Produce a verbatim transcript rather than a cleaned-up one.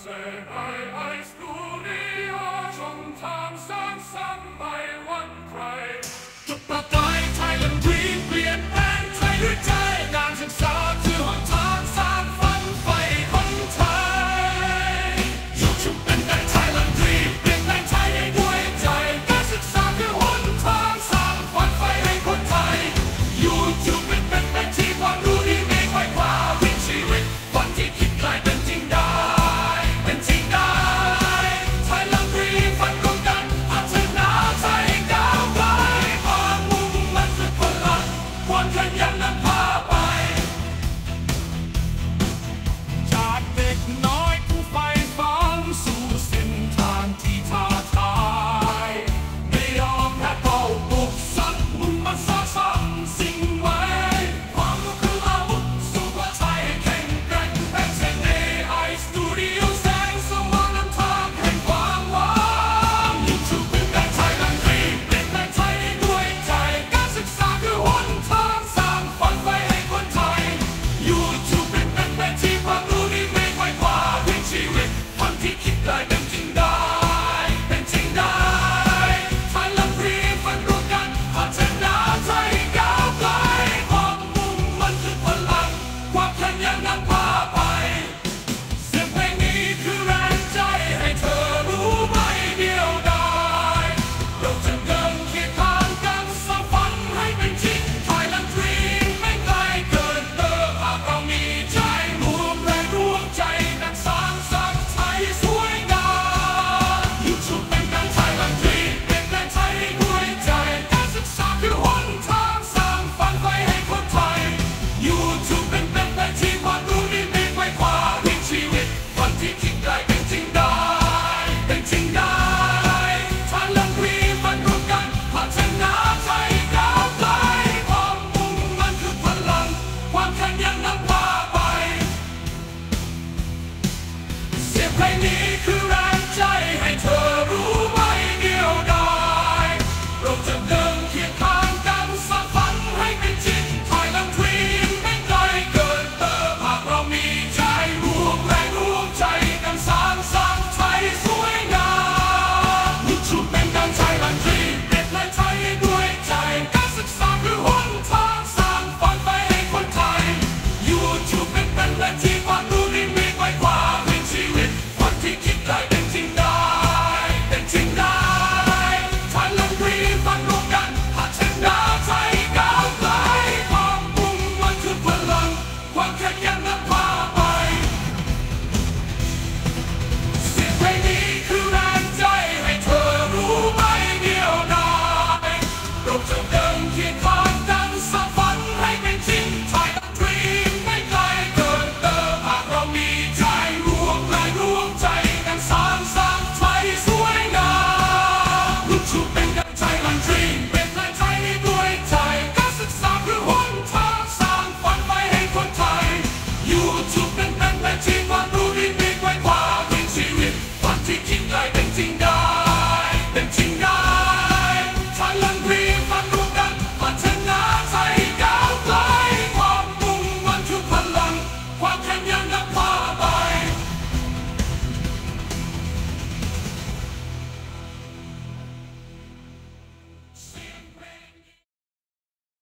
say